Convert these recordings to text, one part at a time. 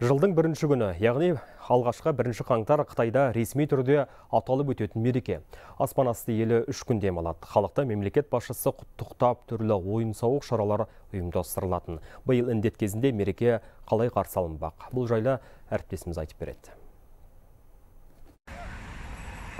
Жылдың бірінші күні, яғни алғашқы бірінші қаңтар Қытайда ресми түрде аталып өтетін мереке. Аспан асты елі 3 күн демалады. Халықта мемлекет басшысы құттықтап түрлі ойын-сауық шаралары ұйымдастырылатын. Биыл індет кезінде мереке қалай қарсы алынбақ. Бұл жайлы әріптесіміз айтып береді.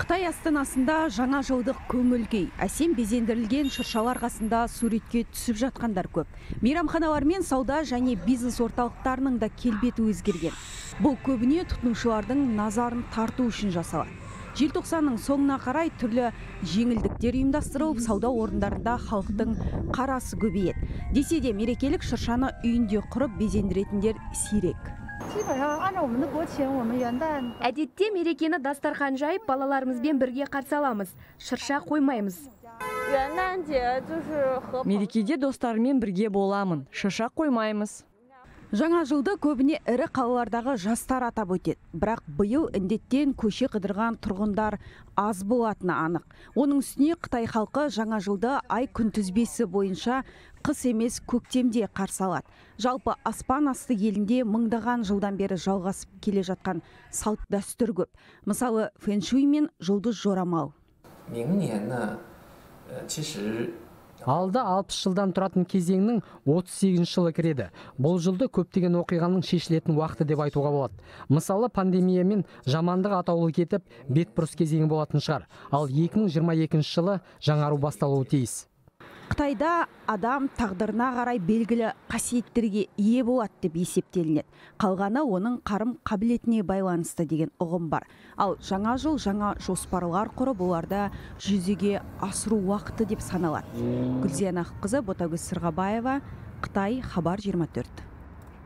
Қытай астанасында жаңа жылдық көңілкей, әсем безендірілген шыршалар қасында суретке түсіп жатқандар көп. Мейрамханалар мен сауда және бизнес орталықтарының да келбеті өзгерген. Бұл көбіне тұтынушылардың назарын тарту үшін жасалады. Желтоқсанның соңына қарай түрлі жеңілдіктер ұйымдастырылып, сауда орындарында халықтың қарасы көбейеді. Десе де мерекелік шыршаны үйінде құрып безендіретіндер сирек. Әдетте мерекені дастархан жайып, балаларымызбен бірге қарсы аламыз, шырша қоймаймыз. Мерекеде достармен бірге боламын, шырша қоймаймыз. Жаңа жылды көбіне ірі қалалардағы жастар атап өтеді. Бірақ биыл індеттен көше қыдырған тұрғындар аз болатыны анық. Оның үстіне Қытай халқы жаңа жылды ай күнтізбесі бойынша қыс емес көктемде қарсы алады. Жалпы аспан асты елінде мыңдаған жылдан бері жалғасып келе жатқан салт дәстүр көп. Мысалы, фэншуй мен жұлдыз жорамал. Алда 60 жылдан тұратын кезеңнің 38 жылы кіреді. Бұл жылды көптеген оқиғаның шешілетін уақыты деп айтуға болады. Мысалы, пандемия мен жамандық атаулы кетіп, бетбұрыс кезеңі болатын шығар. Ал 2022 жылы жаңару басталуы тиіс. Қытайда адам тағдырына қарай белгілі қасиеттерге ие болады деп есептелінеді. Қалғаны оның қарым қабілетіне байланысты деген ұғым бар. Ал жаңа жыл жаңа жоспарлар құрып, оларды жүзеге асыру уақыты деп саналады. Гүлзия Нақыпқызы, Ботагөз Сырғабаева, Қытай, Хабар 24.